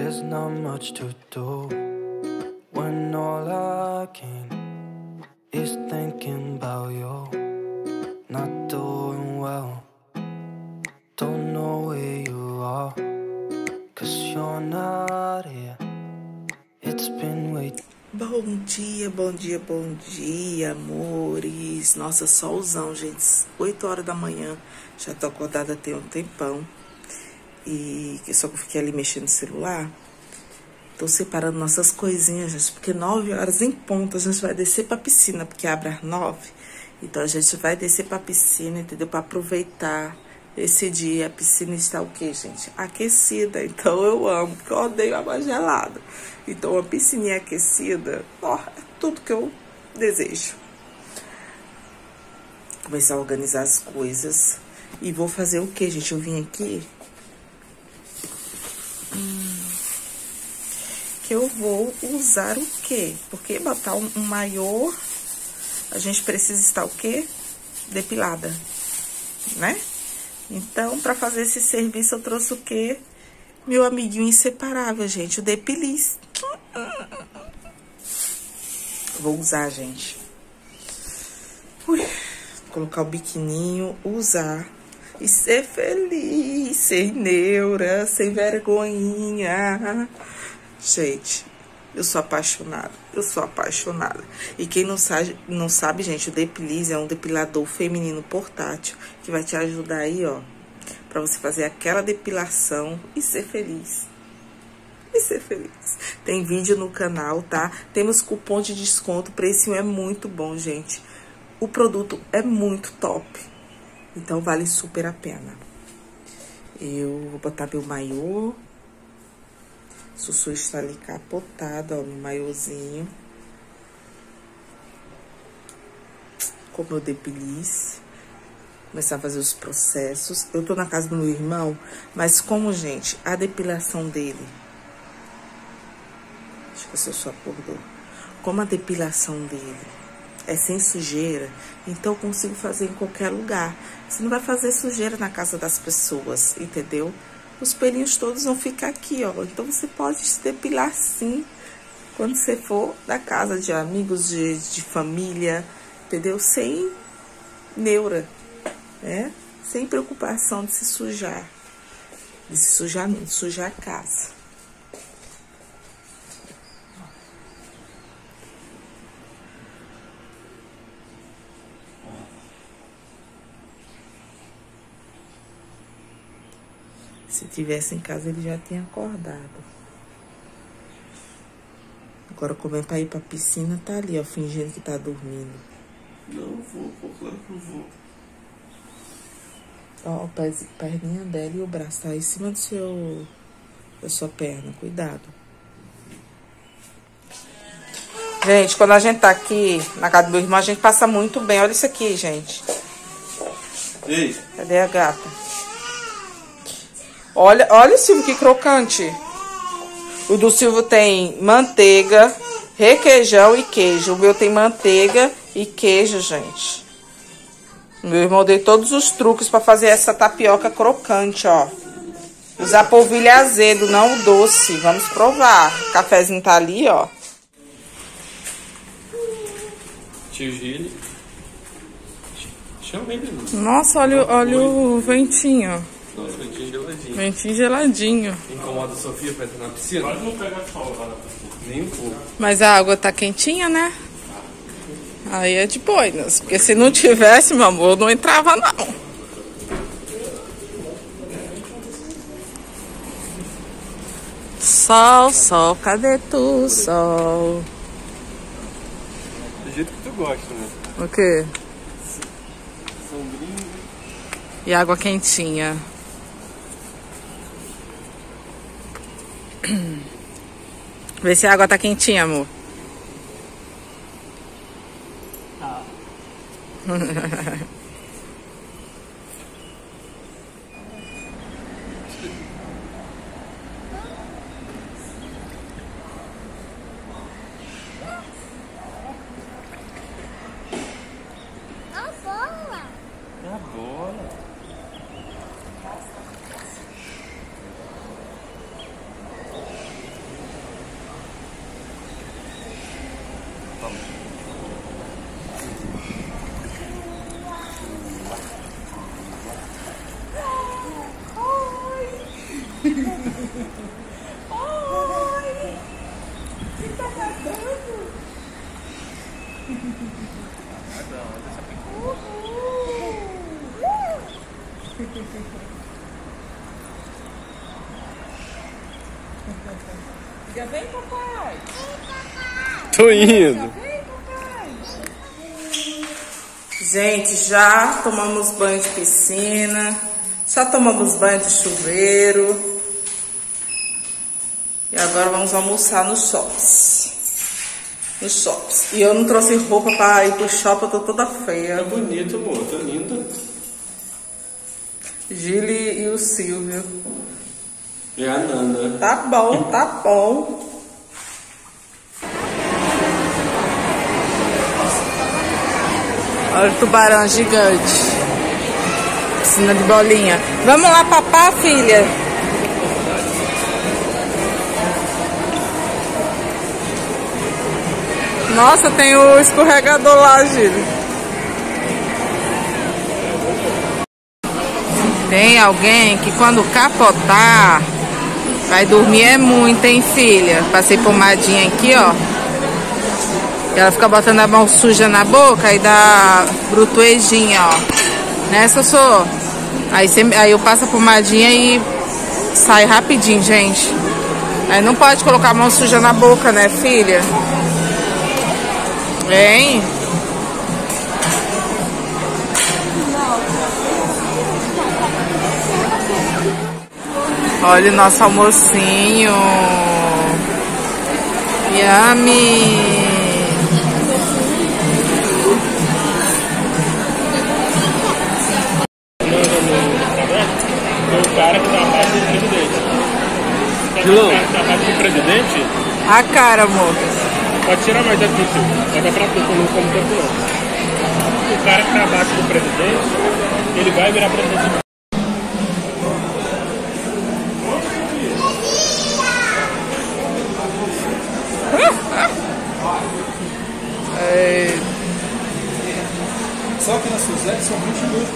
There's not much to do when all I can is thinking about you. Not doing well, don't know where you are, 'cause you're not here. It's been way. Bom dia, amores. Nossa, solzão, gente. 8 horas da manhã. Já tô acordada tem um tempão. E só que eu fiquei ali mexendo no celular. Tô separando nossas coisinhas, gente. Porque 9 horas em ponto a gente vai descer pra piscina. Porque abre às 9. Então a gente vai descer pra piscina, entendeu? Pra aproveitar esse dia. A piscina está o quê, gente? Aquecida. Então eu amo, porque eu odeio água gelada. Então uma piscininha aquecida, ó, é tudo que eu desejo. Começar a organizar as coisas. E vou fazer o quê, gente? Eu vim aqui que eu vou usar o quê? Porque botar um maiô, a gente precisa estar o quê? Depilada, né? Então, pra fazer esse serviço, eu trouxe o quê? Meu amiguinho inseparável, gente, o Depilize. Vou usar, gente. Ui, colocar o biquininho, usar e ser feliz, sem neura, sem vergonhinha. Gente, eu sou apaixonada, E quem não sabe, gente, o Depilize é um depilador feminino portátil que vai te ajudar aí, ó, pra você fazer aquela depilação e ser feliz. Tem vídeo no canal, tá? Temos cupom de desconto, o precinho é muito bom, gente. O produto é muito top. Então vale super a pena. Eu vou botar meu maiô. Sussuí está ali capotado, ó, meu maiôzinho. Com meu Depilize. Começar a fazer os processos. Eu tô na casa do meu irmão, mas como, gente, a depilação dele... Acho que você só acordou. Como a depilação dele é sem sujeira, então eu consigo fazer em qualquer lugar. Você não vai fazer sujeira na casa das pessoas, entendeu? Os pelinhos todos vão ficar aqui, ó. Então você pode se depilar sim, quando você for da casa de amigos, de família, entendeu? Sem neura. É? Sem preocupação de se sujar. Não, de sujar a casa. Se tivesse em casa, ele já tinha acordado. Agora, como é pra ir pra piscina, tá ali, ó, fingindo que tá dormindo. Não vou. Ó, a perninha dela e o braço tá em cima do seu... da sua perna, cuidado. Gente, quando a gente tá aqui na casa do meu irmão, a gente passa muito bem. Olha isso aqui, gente. Ei. Cadê a gata? Olha o Silvio, que crocante. O do Silvio tem manteiga, requeijão e queijo. O meu tem manteiga e queijo, gente. Meu irmão deu todos os truques pra fazer essa tapioca crocante, ó. Usar polvilho azedo, não o doce. Vamos provar. O cafezinho tá ali, ó. Tio Gilly. Chama ele. Nossa, olha o ventinho. Nossa, ventinho geladinho. Incomoda a Sofia pra entrar na piscina? Quase não pega sol lá na piscina. Nem um pouco. Mas a água tá quentinha, né? Aí é de boinas, porque se não tivesse, meu amor, eu não entrava, não. Sol, cadê tu, sol? Do jeito que tu gosta, né? O quê? Sombrinho. E água quentinha. Vê se a água tá quentinha, amor. É a bola. Já vem, papai! Tô indo! Gente, já tomamos banho de piscina, já tomamos banho de chuveiro e agora vamos almoçar nos shops. E eu não trouxe roupa pra ir pro shopping, eu tô toda feia. Tá bonito, amor, tá linda. Gilly e o Silvio. E a Nanda. Tá bom, tá bom. Olha o tubarão gigante. Piscina de bolinha. Vamos lá, papá, filha. Nossa, tem o escorregador lá, Gilly. Tem alguém que quando capotar vai dormir é muito, hein, filha? Passei pomadinha aqui, ó. Ela fica botando a mão suja na boca e dá brutuejinha, ó. Né, Sussu? Aí eu passo a pomadinha e sai rapidinho, gente. Aí não pode colocar a mão suja na boca, né, filha? Hein? Olha o nosso almocinho. Yummy. O cara que tá abaixo do presidente. Gilão. O cara que tá abaixo do presidente? A cara, amor. Pode tirar mais daqui, filho. Vai dar pra tu, não como tanto não. O cara que tá abaixo do presidente, ele vai virar presidente. Só que na Suzette são 22.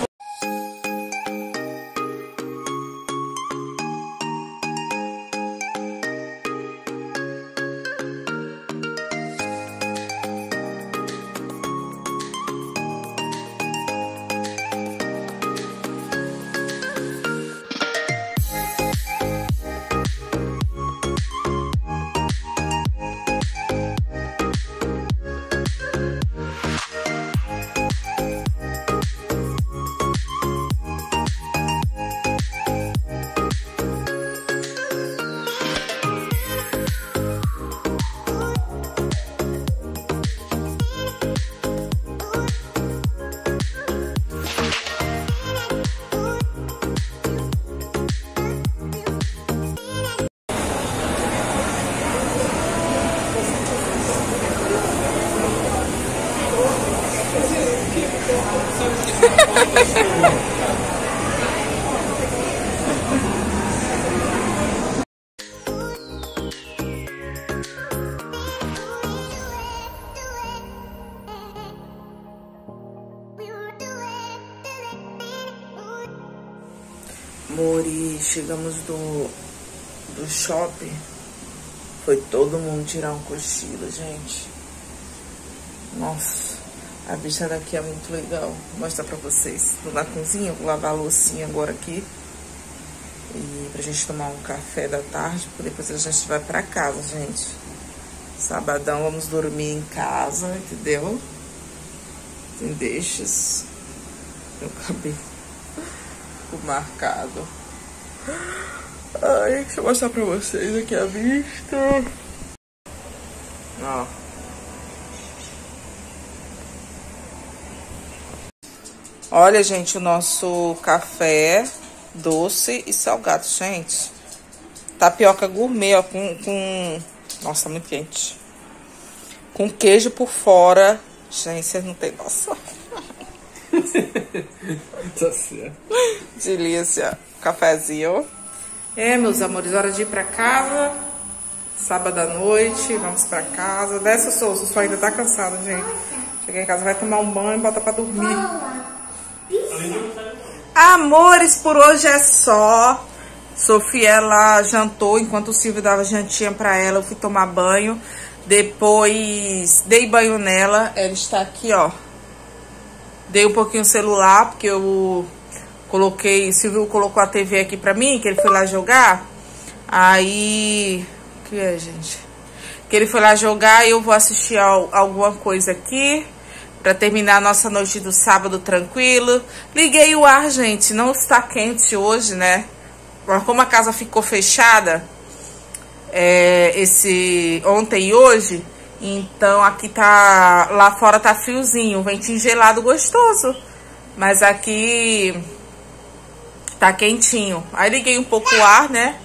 Mori, chegamos do shopping. Foi todo mundo tirar um cochilo, gente. Nossa, a bicha daqui é muito legal. Vou mostrar pra vocês. Tô na cozinha, vou lavar a loucinha agora aqui. E pra gente tomar um café da tarde, porque depois a gente vai pra casa, gente. Sabadão vamos dormir em casa, entendeu? Tem deixas. Meu cabelo marcado. Ai, deixa eu mostrar pra vocês aqui a vista. Ó. Olha, gente, o nosso café doce e salgado, gente. Tapioca gourmet, ó, com... Nossa, muito quente. Com queijo por fora. Gente, vocês não tem noção. Tá certo. Delícia. Cafezinho. É, meus amores, hora de ir pra casa. Sábado à noite, vamos pra casa. Desce o Souza, o Sussuí ainda tá cansado, gente. Cheguei em casa, vai tomar um banho e bota pra dormir. Amores, por hoje é só. Sofia, ela jantou enquanto o Silvio dava jantinha pra ela. Eu fui tomar banho. Depois dei banho nela. Ela está aqui, ó. Dei um pouquinho o celular, porque eu coloquei... O Silvio colocou a TV aqui pra mim, que ele foi lá jogar. Aí... O que é, gente? Que ele foi lá jogar e eu vou assistir alguma coisa aqui. Pra terminar a nossa noite do sábado tranquilo. Liguei o ar, gente. Não está quente hoje, né? Mas como a casa ficou fechada... ontem e hoje, então aqui tá, lá fora tá friozinho, um ventinho gelado gostoso, mas aqui tá quentinho. Aí liguei um pouco o ar, né,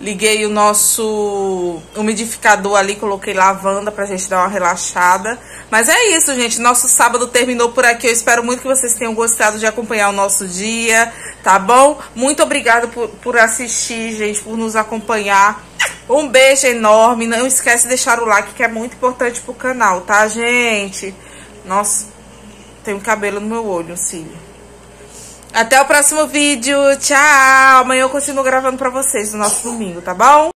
liguei o nosso umidificador ali, coloquei lavanda pra gente dar uma relaxada. Mas é isso, gente, nosso sábado terminou por aqui. Eu espero muito que vocês tenham gostado de acompanhar o nosso dia, tá bom? Muito obrigada por assistir, gente, por nos acompanhar. Um beijo enorme, não esquece de deixar o like, que é muito importante pro canal, tá, gente? Nossa, tem um cabelo no meu olho, cílio. Até o próximo vídeo, tchau! Amanhã eu continuo gravando pra vocês no nosso domingo, tá bom?